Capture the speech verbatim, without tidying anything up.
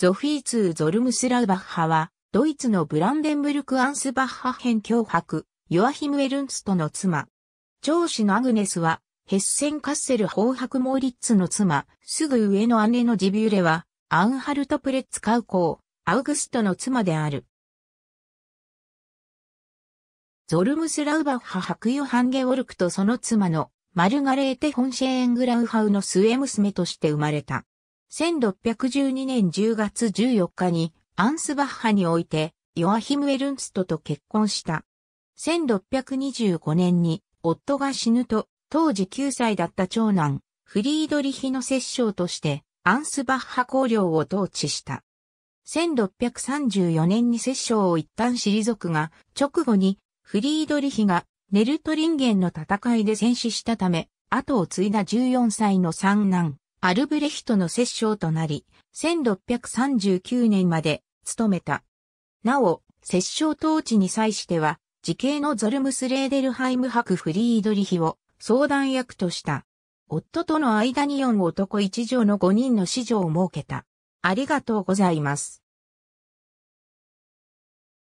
ゾフィーツー・ゾルムスラウバッハは、ドイツのブランデンブルク・アンスバッハ辺教伯、ヨアヒム・エルンストの妻。長子のアグネスは、ヘッセン・カッセル侯伯モーリッツの妻、すぐ上の姉のジビュレは、アンハルト・プレッツカウ公、アウグストの妻である。ゾルムスラウバッハ伯ヨハン・ゲオルクとその妻のマルガレーテ・フォンシェーングラウハウの末娘として生まれた。せんろっぴゃくじゅうにねんじゅうがつじゅうよっかにアンスバッハにおいてヨアヒム・エルンストと結婚した。せんろっぴゃくにじゅうごねんに夫が死ぬと当時きゅうさいだった長男フリードリヒの摂政としてアンスバッハ公領を統治した。せんろっぴゃくさんじゅうよねんに摂政を一旦退くが直後にフリードリヒがネルトリンゲンの戦いで戦死したため後を継いだじゅうよんさいの三男アルブレヒトの摂政となり、せんろっぴゃくさんじゅうきゅうねんまで務めた。なお、摂政統治に際しては、自兄のゾルムス・レーデルハイム伯フリードリヒを相談役とした。夫との間によん男いち女のごにんの子女を設けた。ありがとうございます。